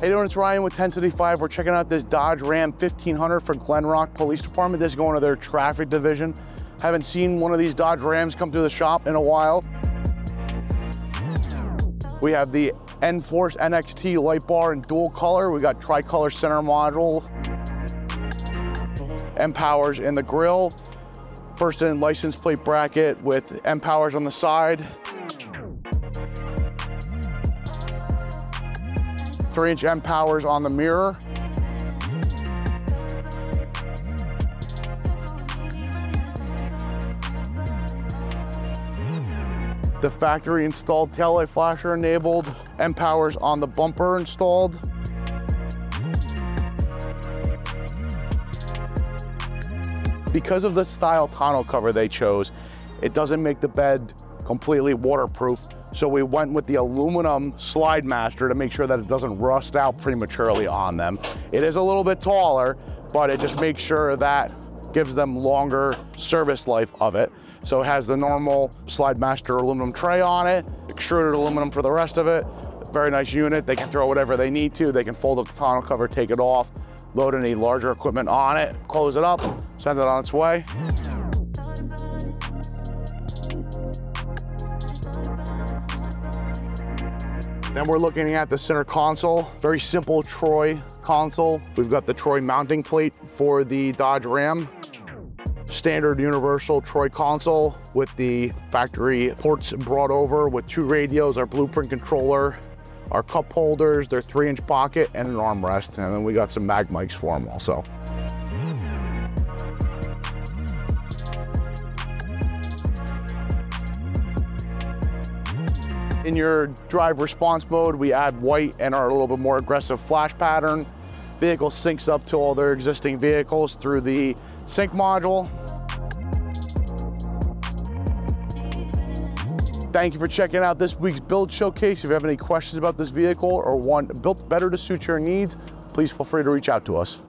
How you doing? It's Ryan with 1075. We're checking out this Dodge Ram 1500 for Glen Rock Police Department. This is going to their traffic division. Haven't seen one of these Dodge Rams come through the shop in a while. We have the nForce NXT light bar in dual color. We got tri-color center module. mPowers in the grille. First in license plate bracket with mPowers on the side. 3-inch mPowers on the mirror. The factory installed taillight flasher enabled. mPowers on the bumper installed. Because of the style tonneau cover they chose, it doesn't make the bed completely waterproof. So we went with the aluminum SlideMaster to make sure that it doesn't rust out prematurely on them. It is a little bit taller, but it just makes sure that gives them longer service life of it. So it has the normal SlideMaster aluminum tray on it, extruded aluminum for the rest of it. Very nice unit. They can throw whatever they need to. They can fold up the tonneau cover, take it off, load any larger equipment on it, close it up, send it on its way. Then we're looking at the center console. Very simple Troy console. We've got the Troy mounting plate for the Dodge Ram. Standard universal Troy console with the factory ports brought over with two radios, our blueprint controller, our cup holders, their 3-inch pocket, and an armrest. And then we got some mag mics for them also. In your drive response mode, we add white and our little bit more aggressive flash pattern. Vehicle syncs up to all their existing vehicles through the sync module. Thank you for checking out this week's build showcase. If you have any questions about this vehicle or want built better to suit your needs, please feel free to reach out to us.